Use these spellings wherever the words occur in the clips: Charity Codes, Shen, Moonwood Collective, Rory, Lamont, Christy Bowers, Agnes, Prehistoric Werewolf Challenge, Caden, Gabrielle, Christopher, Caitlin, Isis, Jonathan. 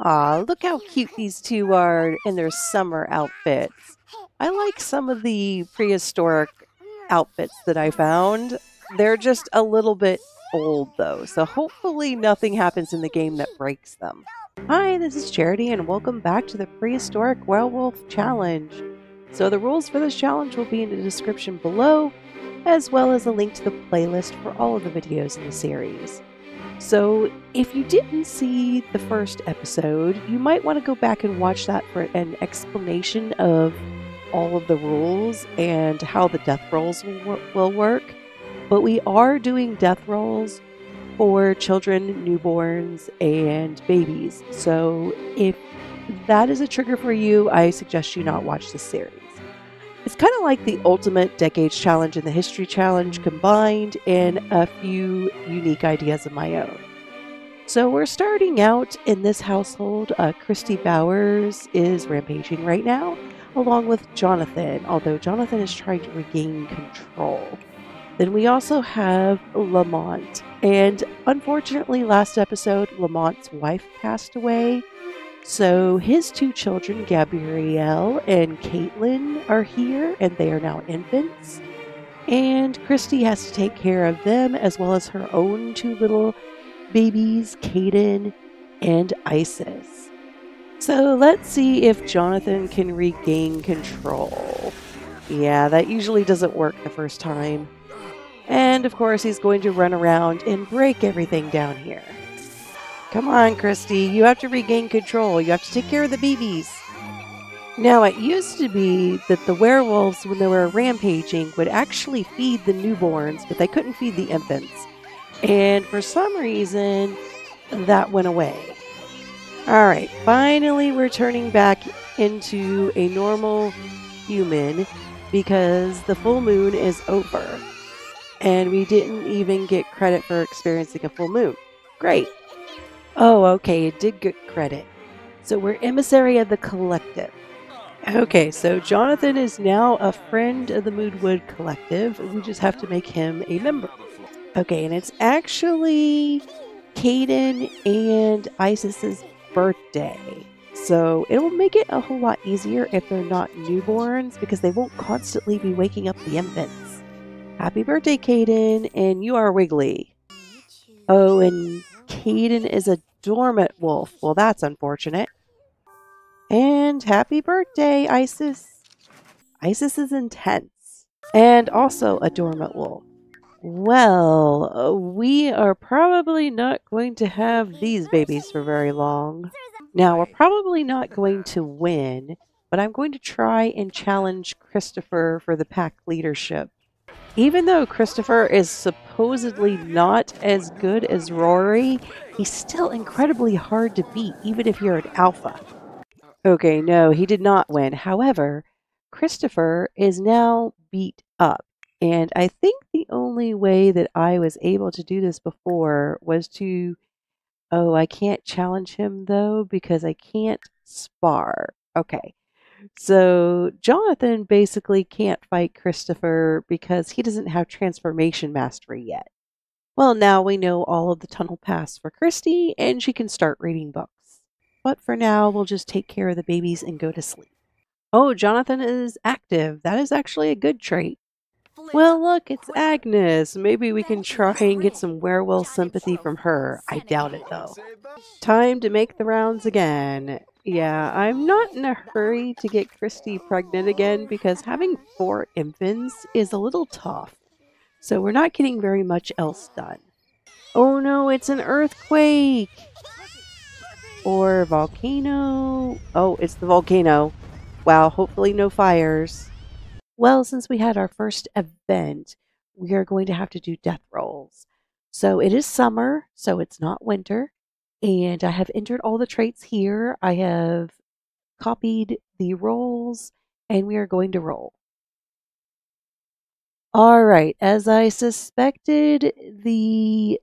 Aw, look how cute these two are in their summer outfits. I like some of the prehistoric outfits that I found. They're just a little bit old, though, so hopefully nothing happens in the game that breaks them. Hi, this is Charity, and welcome back to the Prehistoric Werewolf Challenge. So the rules for this challenge will be in the description below, as well as a link to the playlist for all of the videos in the series. So if you didn't see the first episode, you might want to go back and watch that for an explanation of all of the rules and how the death rolls will work. But we are doing death rolls for children, newborns, and babies. So if that is a trigger for you, I suggest you not watch this series. It's kind of like the Ultimate Decades Challenge and the History Challenge combined, and a few unique ideas of my own. So we're starting out in this household. Christy Bowers is rampaging right now, along with Jonathan, although Jonathan is trying to regain control. Then we also have Lamont, and unfortunately last episode Lamont's wife passed away, so his two children, Gabrielle and Caitlin, are here, and they are now infants, and Christy has to take care of them as well as her own two little babies, Caden and Isis. So let's see if Jonathan can regain control. Yeah, that usually doesn't work the first time. And of course, he's going to run around and break everything down here. Come on, Christy, you have to regain control. You have to take care of the babies. Now, it used to be that the werewolves, when they were rampaging, would actually feed the newborns, but they couldn't feed the infants. And for some reason, that went away. All right, finally, we're turning back into a normal human because the full moon is over. And we didn't even get credit for experiencing a full moon. Great. Oh, okay, it did get credit. So we're emissary of the collective. Okay, so Jonathan is now a friend of the Moonwood Collective. We just have to make him a member. Okay, and it's actually Caden and Isis's birthday. So it'll make it a whole lot easier if they're not newborns, because they won't constantly be waking up the infants. Happy birthday, Caden, and you are wiggly. Oh, and Caden is a dormant wolf. Well, that's unfortunate. And happy birthday, Isis. Isis is intense and also a dormant wolf. Well, we are probably not going to have these babies for very long. Now, we're probably not going to win, but I'm going to try and challenge Christopher for the pack leadership. Even though Christopher is supposedly not as good as Rory, he's still incredibly hard to beat, even if you're an alpha. Okay, no, he did not win. However, Christopher is now beat up. And I think the only way that I was able to do this before was to... Oh, I can't challenge him, though, because I can't spar. Okay. So Jonathan basically can't fight Christopher because he doesn't have transformation mastery yet. Well, now we know all of the tunnel paths for Christy, and she can start reading books. But for now, we'll just take care of the babies and go to sleep. Oh, Jonathan is active. That is actually a good trait. Well, look, it's Agnes. Maybe we can try and get some werewolf sympathy from her. I doubt it, though. Time to make the rounds again. Yeah, I'm not in a hurry to get Christy pregnant again because having 4 infants is a little tough. So we're not getting very much else done. Oh no, it's an earthquake! Or volcano. Oh, it's the volcano. Wow, hopefully no fires. Well, since we had our first event, we are going to have to do death rolls. So it is summer, so it's not winter. And I have entered all the traits here. I have copied the rolls, and we are going to roll. All right, as I suspected, the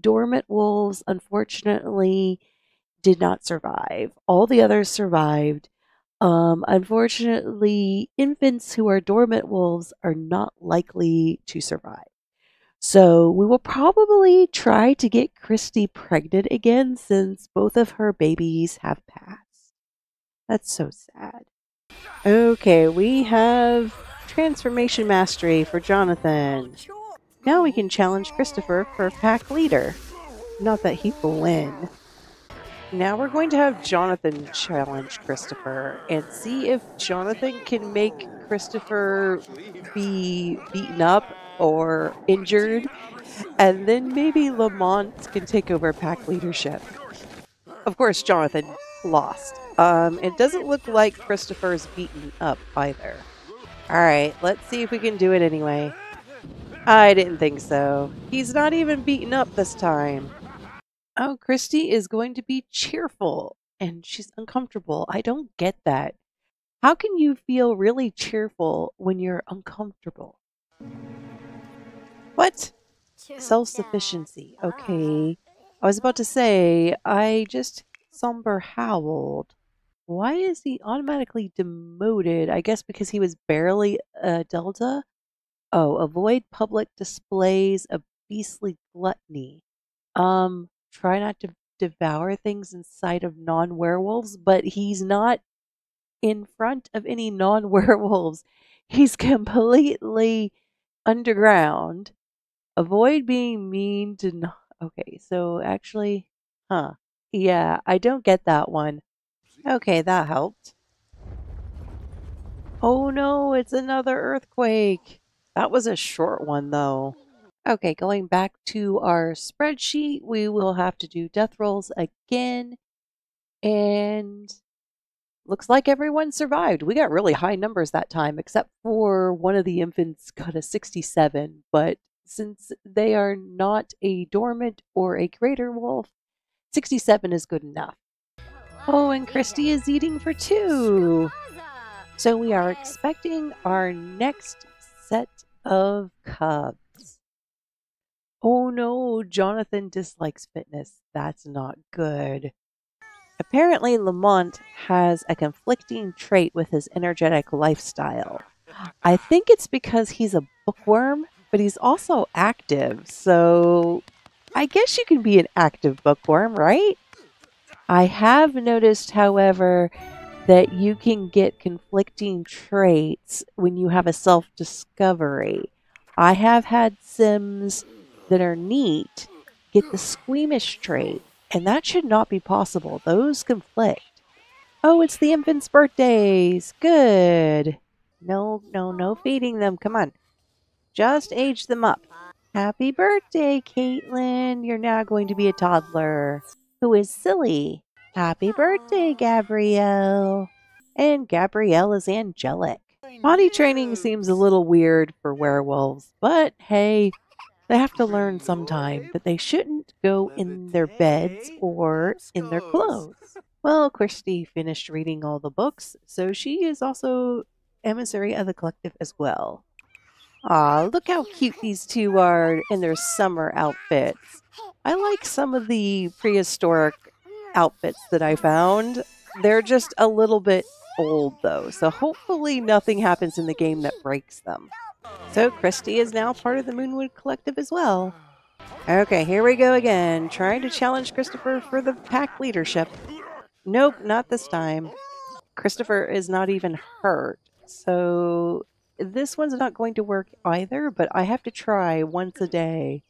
dormant wolves unfortunately did not survive. All the others survived. Unfortunately, infants who are dormant wolves are not likely to survive. So we will probably try to get Christy pregnant again since both of her babies have passed. That's so sad. Okay, we have Transformation Mastery for Jonathan. Now we can challenge Christopher for Pack Leader. Not that he will win. Now we're going to have Jonathan challenge Christopher and see if Jonathan can make Christopher be beaten up or injured, and then maybe Lamont can take over pack leadership. Of course, Jonathan lost. It doesn't look like Christopher's beaten up either. Alright, let's see if we can do it anyway. I didn't think so. He's not even beaten up this time. Oh, Christy is going to be cheerful, and she's uncomfortable. I don't get that. How can you feel really cheerful when you're uncomfortable? What? Self-sufficiency. Okay. I was about to say, I just somber howled. Why is he automatically demoted? I guess because he was barely a delta? Oh, avoid public displays of beastly gluttony. Try not to devour things in sight of non-werewolves, but he's not in front of any non-werewolves. He's completely underground. Avoid being mean to non... Okay, so actually... Huh. Yeah, I don't get that one. Okay, that helped. Oh no, it's another earthquake. That was a short one, though. Okay, going back to our spreadsheet, we will have to do death rolls again. And looks like everyone survived. We got really high numbers that time, except for one of the infants got a 67. But since they are not a dormant or a greater wolf, 67 is good enough. Oh, and Christy is eating for two. So we are expecting our next set of cubs. Oh no, Jonathan dislikes fitness. That's not good. Apparently, Lamont has a conflicting trait with his energetic lifestyle. I think it's because he's a bookworm, but he's also active. So I guess you can be an active bookworm, right? I have noticed, however, that you can get conflicting traits when you have a self-discovery. I have had Sims that are neat get the squeamish trait, and that should not be possible. Those conflict. Oh, it's the infants' birthdays. Good. No feeding them. Come on. Just age them up. Happy birthday, Caitlin. You're now going to be a toddler who is silly. Happy birthday, Gabrielle. And Gabrielle is angelic. Potty training seems a little weird for werewolves, but hey, they have to learn sometime that they shouldn't go in their beds or in their clothes. Well, Christy finished reading all the books, so she is also emissary of the collective as well. Aw, look how cute these two are in their summer outfits. I like some of the prehistoric outfits that I found. They're just a little bit old, though, so hopefully nothing happens in the game that breaks them. So Christy is now part of the Moonwood Collective as well. Okay, here we go again, trying to challenge Christopher for the pack leadership. Nope, not this time. Christopher is not even hurt, so this one's not going to work either, but I have to try once a day.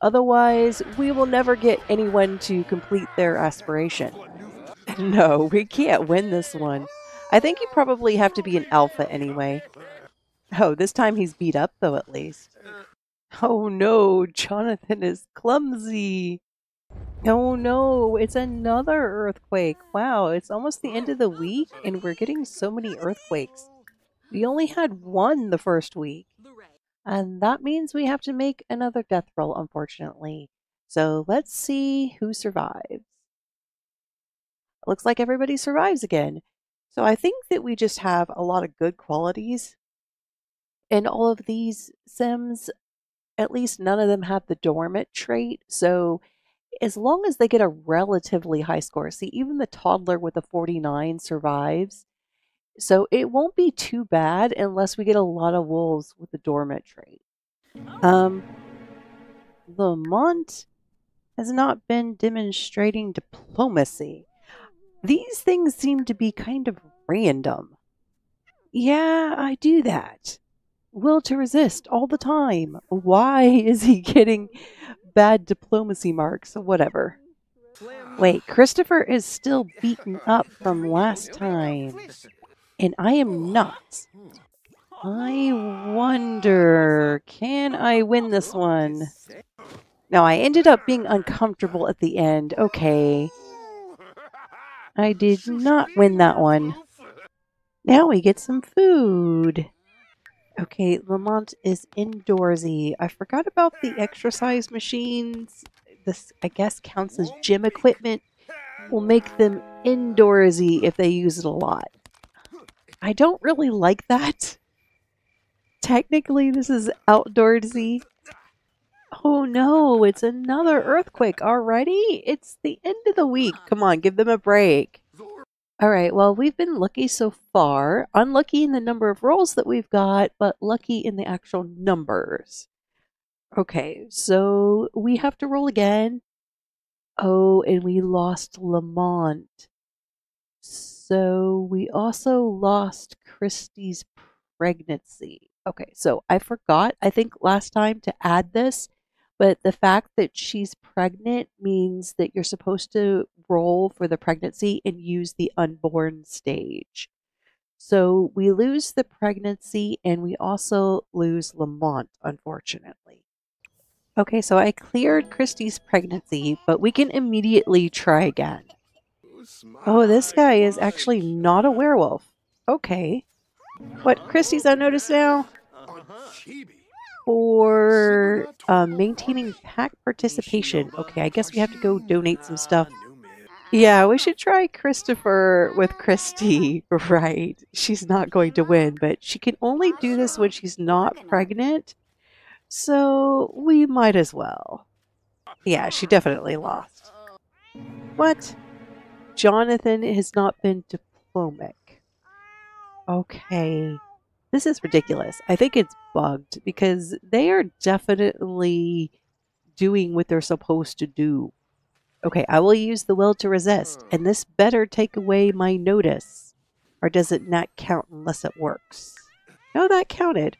Otherwise, we will never get anyone to complete their aspiration. No, we can't win this one. I think you probably have to be an alpha anyway. Oh, this time he's beat up, though, at least. Oh no, Jonathan is clumsy. Oh no, it's another earthquake. Wow, it's almost the end of the week, and we're getting so many earthquakes. We only had one the first week. And that means we have to make another death roll, unfortunately. So let's see who survives. Looks like everybody survives again. So I think that we just have a lot of good qualities. And all of these Sims, at least none of them have the dormant trait. So as long as they get a relatively high score, see, even the toddler with a 49 survives. So it won't be too bad unless we get a lot of wolves with the dormant trait. Lamont has not been demonstrating diplomacy. These things seem to be kind of random. Yeah, I do that. Will to resist all the time. Why is he getting bad diplomacy marks? Whatever. Wait, Christopher is still beaten up from last time. And I am not. I wonder, can I win this one? Now, I ended up being uncomfortable at the end. Okay. I did not win that one. Now we get some food. Okay, Lamont is indoorsy. I forgot about the exercise machines. This, I guess, counts as gym equipment. Will make them indoorsy if they use it a lot. I don't really like that. Technically, this is outdoorsy. Oh no, it's another earthquake already? It's the end of the week. Come on, give them a break. Alright, well, we've been lucky so far. Unlucky in the number of rolls that we've got, but lucky in the actual numbers. Okay, so we have to roll again. Oh, and we lost Lamont. So we also lost Christy's pregnancy. Okay, so I forgot, I think, last time to add this, but the fact that she's pregnant means that you're supposed to roll for the pregnancy and use the unborn stage. So we lose the pregnancy and we also lose Lamont, unfortunately. Okay, so I cleared Christy's pregnancy, but we can immediately try again. Oh, this guy is actually not a werewolf. Okay. What, Christy's unnoticed now? For maintaining pack participation. Okay, I guess we have to go donate some stuff. Yeah, we should try Christopher with Christy. Right. She's not going to win, but she can only do this when she's not pregnant. So we might as well. Yeah, she definitely lost. What? Jonathan has not been diplomatic. Okay. This is ridiculous. I think it's bugged because they are definitely doing what they're supposed to do. Okay, I will use the will to resist, and this better take away my notice. Or does it not count unless it works? No, that counted.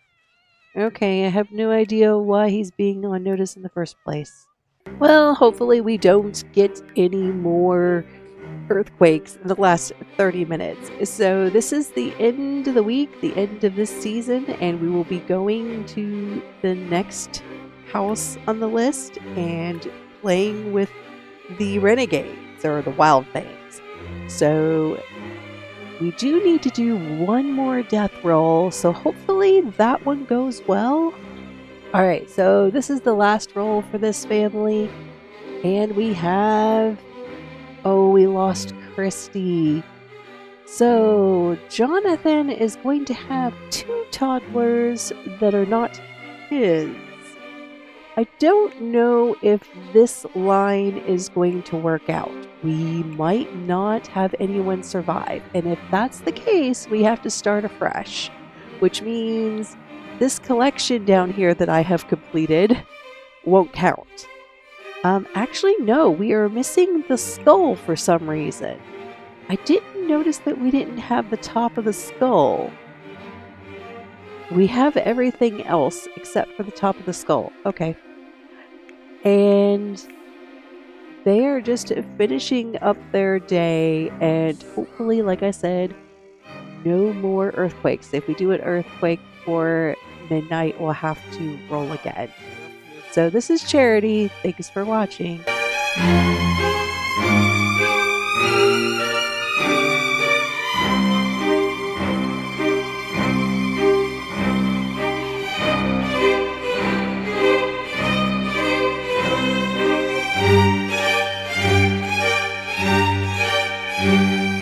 Okay, I have no idea why he's being on notice in the first place. Well, hopefully we don't get any more earthquakes in the last 30 minutes. So this is the end of the week, the end of this season, and we will be going to the next house on the list and playing with the renegades or the wild things. So we do need to do one more death roll, so hopefully that one goes well. All right, so this is the last roll for this family, and we have, oh, we lost Christy. So Jonathan is going to have 2 toddlers that are not his. I don't know if this line is going to work out. We might not have anyone survive. And if that's the case, we have to start afresh, which means this collection down here that I have completed won't count. Actually, no, we are missing the skull for some reason. I didn't notice that we didn't have the top of the skull. We have everything else except for the top of the skull. Okay. And they are just finishing up their day, and hopefully, like I said, no more earthquakes. If we do an earthquake for midnight, we'll have to roll again. So this is Charity. Thanks for watching.